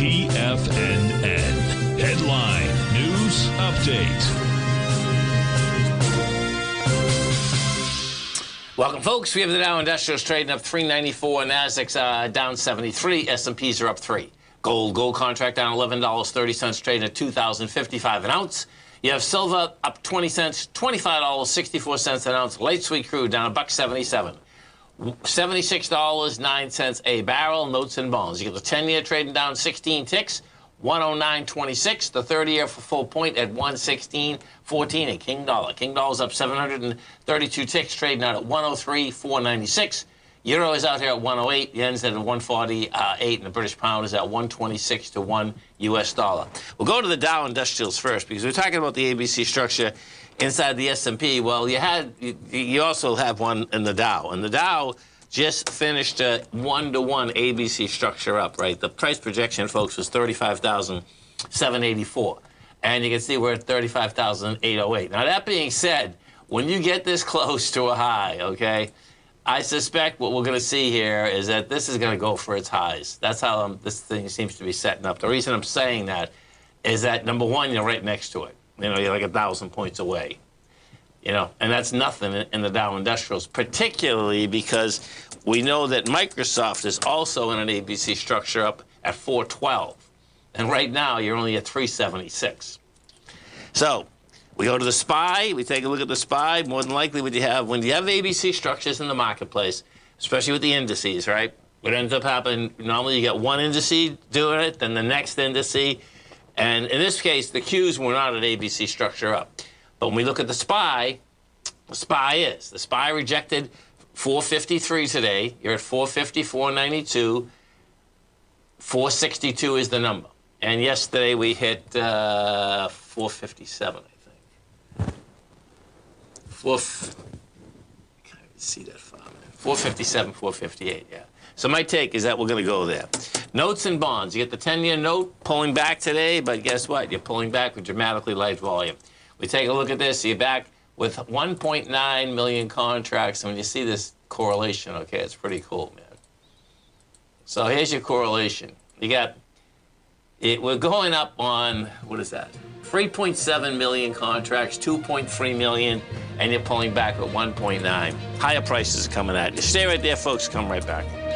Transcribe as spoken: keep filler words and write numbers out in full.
T F N N. Headline News Update. Welcome, folks. We have the Dow Industrials trading up three ninety-four, Nasdaq's uh, down seventy-three, S and P's are up three. Gold, gold contract down eleven dollars and thirty cents, trading at two thousand fifty-five an ounce. You have silver up twenty cents, twenty-five dollars and sixty-four cents an ounce. Light sweet crude down a buck seventy-seven. seventy-six dollars and nine cents a barrel, notes and bonds. You get the ten-year trading down sixteen ticks, one oh nine twenty-six. The thirty-year for full point at one sixteen fourteen. A King dollar. King dollar's up seven hundred thirty-two ticks, trading out at one oh three four ninety-six. Euro is out here at one oh eight, yen's at one forty-eight, and the British pound is at one twenty-six to one U S dollar. We'll go to the Dow Industrials first, because we're talking about the A B C structure inside the S and P. Well, you had, you also have one in the Dow, and the Dow just finished a one-to-one A B C structure up, right? The price projection, folks, was thirty-five thousand seven hundred eighty-four, and you can see we're at thirty-five thousand eight hundred eight. Now, that being said, when you get this close to a high, okay, I suspect what we're going to see here is that this is going to go for its highs. That's how um, this thing seems to be setting up. The reason I'm saying that is that, number one, you're right next to it. You know, you're like a thousand points away. You know, and that's nothing in the Dow Industrials, particularly because we know that Microsoft is also in an A B C structure up at four twelve. And right now, you're only at three seventy-six. So we go to the S P Y, we take a look at the S P Y. More than likely, what you have, when you have A B C structures in the marketplace, especially with the indices, right? What ends up happening, normally you get one indice doing it, then the next indice. And in this case, the Qs were not an A B C structure up. But when we look at the S P Y, the S P Y is. The S P Y rejected four fifty-three today. You're at four fifty, four ninety-two. four sixty-two is the number. And yesterday we hit uh, four fifty-seven. Four, I can't even see that far, man. four fifty-seven, four fifty-eight, yeah. So my take is that we're going to go there. Notes and bonds. You get the ten-year note pulling back today, but guess what? You're pulling back with dramatically light volume. We take a look at this. You're back with one point nine million contracts. And when you see this correlation, okay, it's pretty cool, man. So here's your correlation. You got, it, we're going up on, what is that? three point seven million contracts, two point three million, and you're pulling back at one point nine. Higher prices are coming at you. Stay right there, folks. Come right back.